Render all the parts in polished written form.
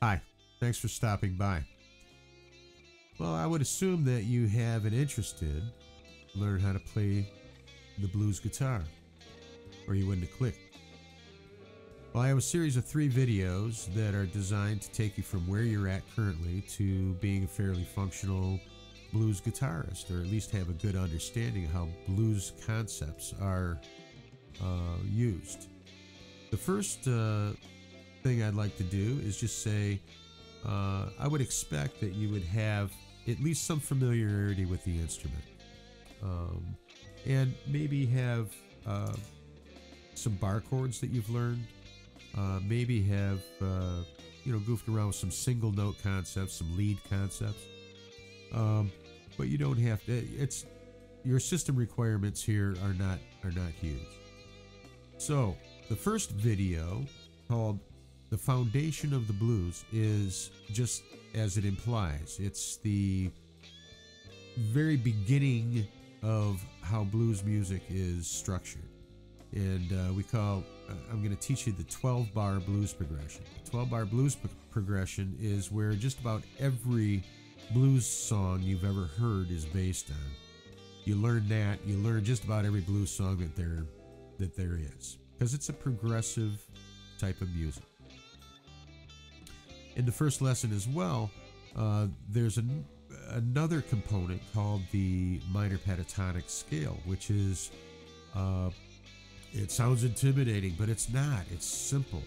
Hi, thanks for stopping by. Well, I would assume that you have an interest in learn how to play the blues guitar, or you wouldn't have clicked. Well, I have a series of 3 videos that are designed to take you from where you're at currently to being a fairly functional blues guitarist, or at least have a good understanding of how blues concepts are used. The first thing I'd like to do is just say I would expect that you would have at least some familiarity with the instrument, and maybe have some bar chords that you've learned, maybe have you know, goofed around with some single note concepts, some lead concepts, but you don't have to. It's your system requirements here are not huge. So the first video, called The Foundation of the Blues, is just as it implies. It's the very beginning of how blues music is structured, and I'm going to teach you the 12-bar blues progression. The 12-bar blues progression is where just about every blues song you've ever heard is based on. You learn that. You learn just about every blues song that there is, because it's a progressive type of music. In the first lesson as well, there's another component called the minor pentatonic scale, which is it sounds intimidating, but it's not. It's simple.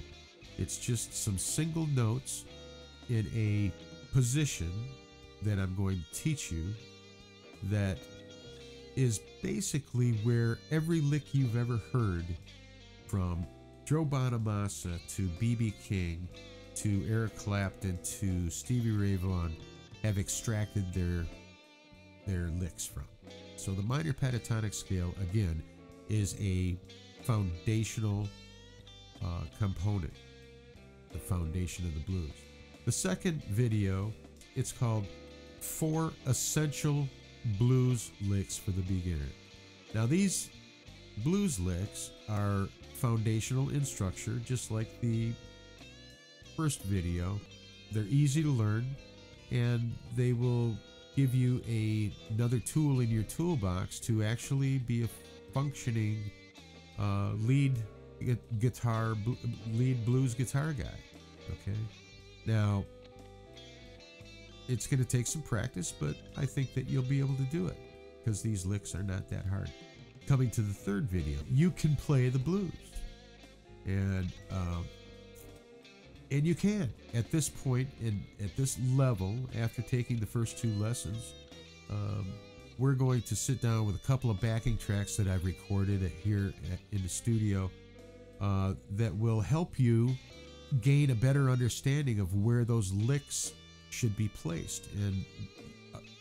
It's just some single notes in a position that I'm going to teach you that is basically where every lick you've ever heard, from Joe Bonamassa to B.B. King to Eric Clapton to Stevie Ray Vaughan, have extracted their licks from. So the minor pentatonic scale, again, is a foundational component, the foundation of the blues. The second video, it's called 4 Essential Blues Licks for the Beginner. Now, these blues licks are foundational in structure, just like the first video. They're easy to learn, and they will give you another tool in your toolbox to actually be a functioning lead blues guitar guy. Okay, now it's going to take some practice, but I think that you'll be able to do it, because these licks are not that hard. Coming to the third video, You Can Play the Blues, and you can, at this point and at this level, after taking the first 2 lessons. We're going to sit down with a couple of backing tracks that I've recorded here in the studio that will help you gain a better understanding of where those licks should be placed, and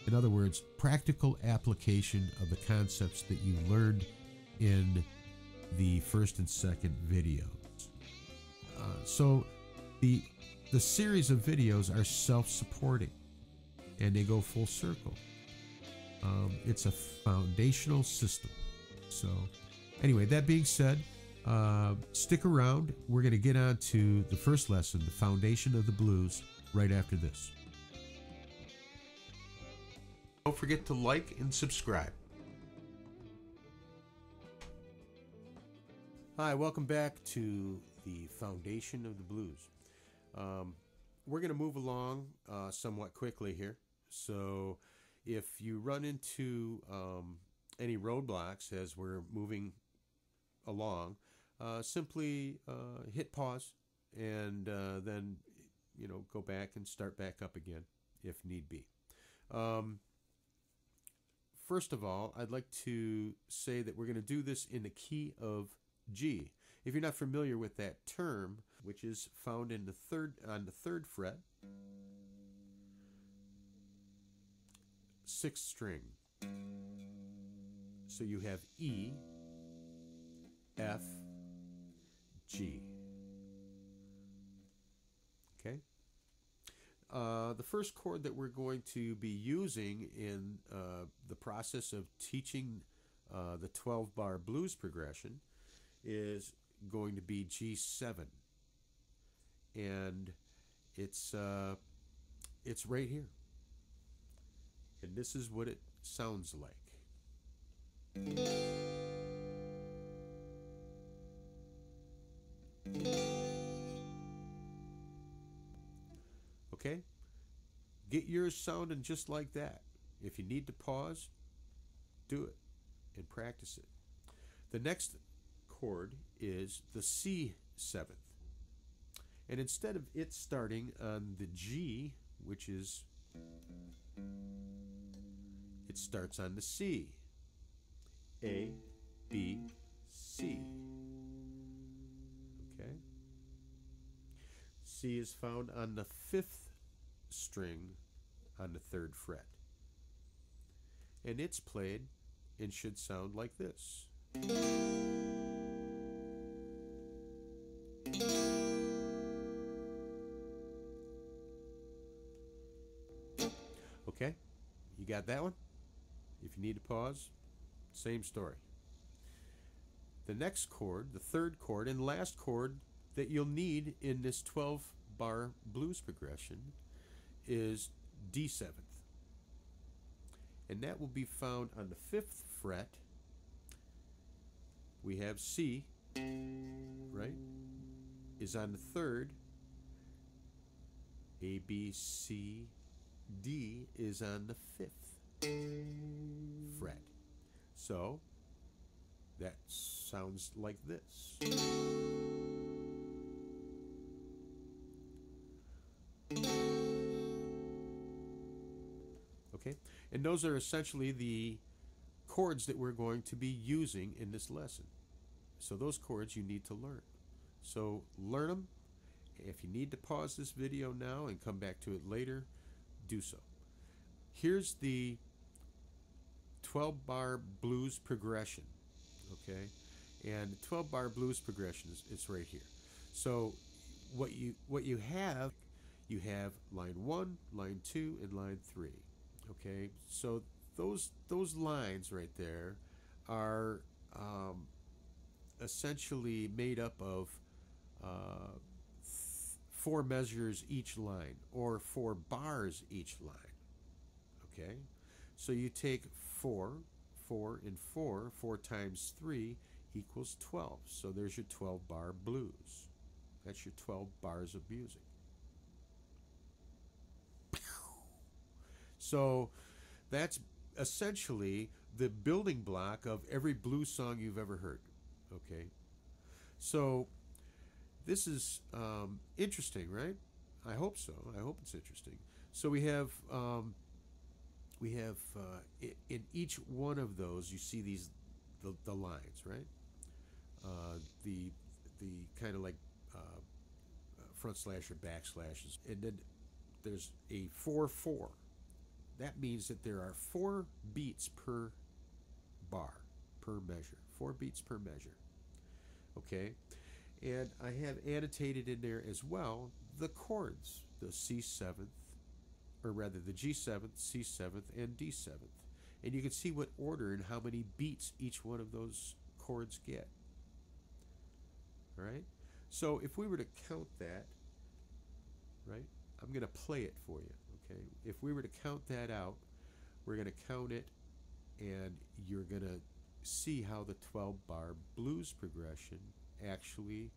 in other words, practical application of the concepts that you learned in the first and second videos. So the series of videos are self-supporting, and they go full circle. It's a foundational system. So anyway, that being said, stick around. We're going to get on to the first lesson, the foundation of the blues, right after this. Don't forget to like and subscribe. Hi, welcome back to the foundation of the blues. We're going to move along somewhat quickly here, so if you run into any roadblocks as we're moving along, simply hit pause, and then, you know, go back and start back up again if need be. First of all, I'd like to say that we're going to do this in the key of G. If you're not familiar with that term, which is found in the third fret, 6th string. So you have E, F, G. Okay. The first chord that we're going to be using in the process of teaching the 12-bar blues progression is going to be G7, and It's right here. And this is what it sounds like. Okay, get yours sounding just like that. If you need to pause, do it and practice it. The next chord is the C seventh, and instead of it starting on the G, which is, it starts on the C. A, B, C. Okay, C is found on the fifth string on the 3rd fret, and it's played and should sound like this. Okay, you got that one? If you need to pause, same story. The next chord, the 3rd chord and last chord that you'll need in this 12-bar blues progression, is D7th, and that will be found on the 5th fret. We have C, right, is on the 3rd, A, B, C, D is on the 5th fret, so that sounds like this. Okay, and those are essentially the chords that we're going to be using in this lesson. So those chords you need to learn. So learn them. If you need to pause this video now and come back to it later, do so. Here's the 12-bar blues progression. Okay, and 12-bar blues progression is right here. So what you have, you have line 1, line 2, and line 3. Okay, so those lines right there are essentially made up of 4 measures each line, or 4 bars each line. Okay, so you take 4, 4, and 4. 4 times 3 equals 12. So there's your 12-bar blues. That's your 12 bars of music. So that's essentially the building block of every blues song you've ever heard. Okay, so this is interesting, right? I hope so. I hope it's interesting. So we have in each one of those you see these the lines, right? The kind of like front slash or back slashes, and then there's a 4/4. That means that there are 4 beats per bar, per measure. 4 beats per measure. Okay, and I have annotated in there as well the chords, the C7th, or rather the G7th, C7th, and D7th. And you can see what order and how many beats each one of those chords get. All right, so if we were to count that, right, I'm going to play it for you. Okay, if we were to count that out, we're going to count it, and you're going to see how the 12-bar blues progression actually,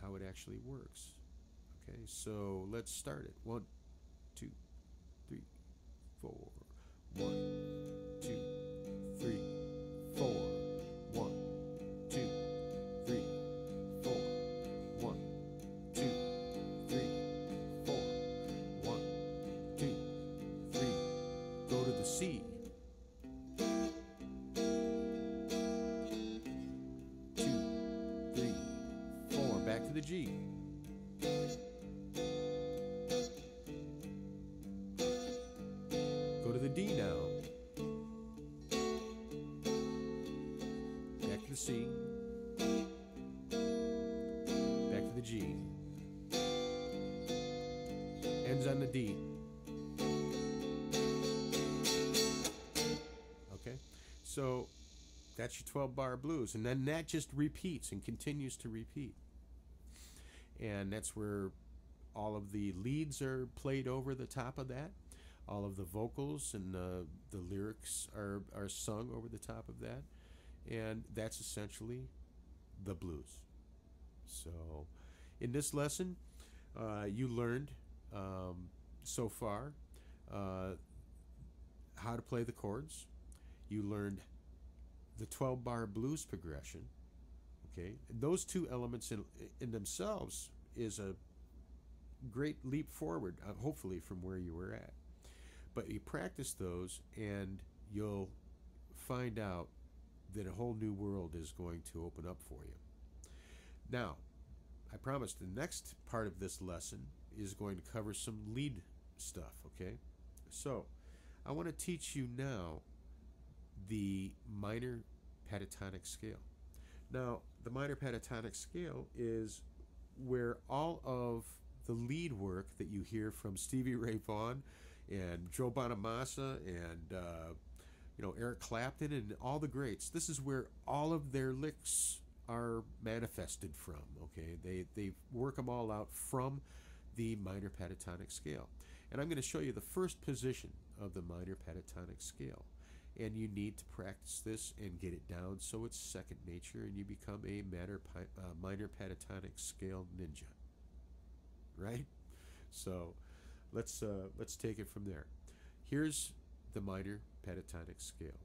how it actually works. Okay, so let's start it. 1, 2, 3, 4. 1, 2, 3, 4. 2, 3, 4, back to the G. 2, go to the D now. Back to the C. Back to the G. Ends on the D. So that's your 12-bar blues, and then that just repeats and continues to repeat. and that's where all of the leads are played over the top of that. All of the vocals and the lyrics are sung over the top of that, and that's essentially the blues. So in this lesson, you learned so far how to play the chords. You learned the 12-bar blues progression. Okay, those two elements in themselves is a great leap forward, hopefully, from where you were at. But you practice those, and you'll find out that a whole new world is going to open up for you. Now, I promise the next part of this lesson is going to cover some lead stuff, okay? So, I want to teach you now the minor pentatonic scale. Now, the minor pentatonic scale is where all of the lead work that you hear from Stevie Ray Vaughan and Joe Bonamassa and Eric Clapton and all the greats, this is where all of their licks are manifested from, okay? They work them all out from the minor pentatonic scale. And I'm going to show you the first position of the minor pentatonic scale. And you need to practice this and get it down so it's second nature and you become a minor pentatonic scale ninja. Right? So let's take it from there. Here's the minor pentatonic scale,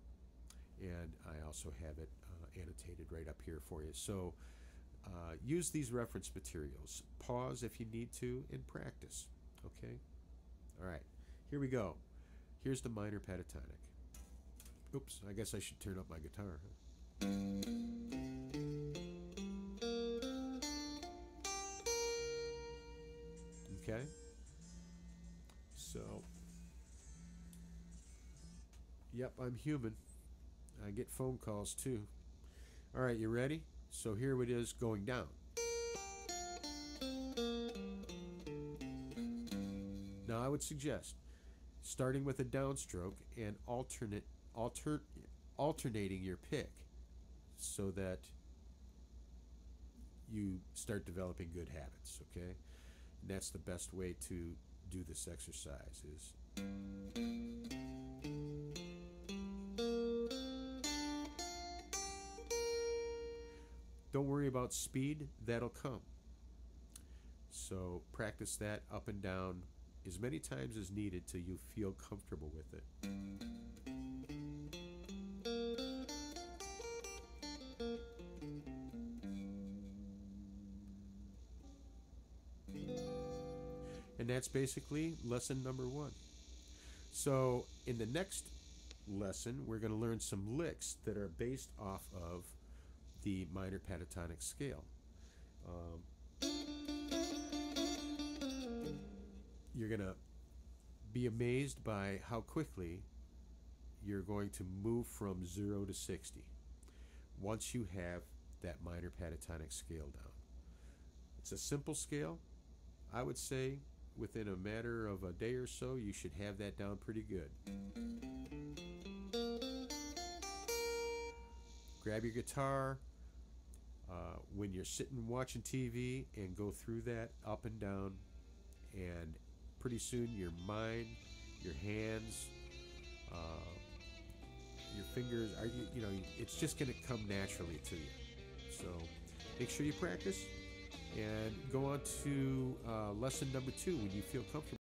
and I also have it annotated right up here for you. So use these reference materials, pause if you need to, and practice. Okay? Alright, here we go. Here's the minor pentatonic. Oops, I guess I should turn up my guitar, huh? Okay, so, yep, I'm human. I get phone calls too. All right, you ready? So here it is going down. Now I would suggest starting with a downstroke and alternating your pick so that you start developing good habits, okay? And that's the best way to do this exercise is. Don't worry about speed, that'll come. So practice that up and down as many times as needed till you feel comfortable with it. And that's basically lesson number 1. So in the next lesson, we're going to learn some licks that are based off of the minor pentatonic scale. You're going to be amazed by how quickly you're going to move from 0 to 60 once you have that minor pentatonic scale down. It's a simple scale. I would say within a matter of a day or so, you should have that down pretty good. Grab your guitar when you're sitting watching TV and go through that up and down, and pretty soon your mind, your hands, your fingers, it's just going to come naturally to you. So make sure you practice. And go on to lesson number 2 when you feel comfortable.